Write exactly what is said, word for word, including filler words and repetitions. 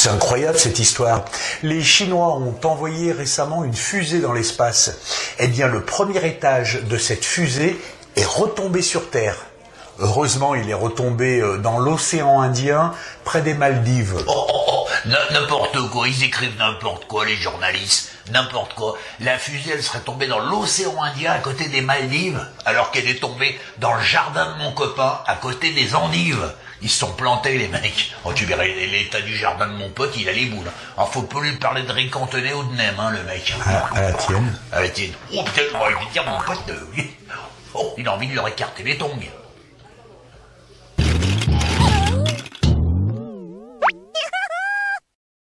c'est incroyable cette histoire. Les Chinois ont envoyé récemment une fusée dans l'espace. Eh bien, le premier étage de cette fusée est retombé sur Terre. Heureusement, il est retombé dans l'océan Indien, près des Maldives. Oh, oh, oh, n'importe quoi, ils écrivent n'importe quoi, les journalistes, n'importe quoi. La fusée, elle serait tombée dans l'océan Indien, à côté des Maldives, alors qu'elle est tombée dans le jardin de mon copain, à côté des endives. Ils se sont plantés, les mecs. Oh, tu verrais l'état du jardin de mon pote, il a les boules. Alors, faut pas lui parler de Ricantonnet ou de Nem, hein, le mec. À, à la tienne. À la tienne. Oh, putain, je vais dire, mon pote, euh, oh, il a envie de leur écarter les tongs.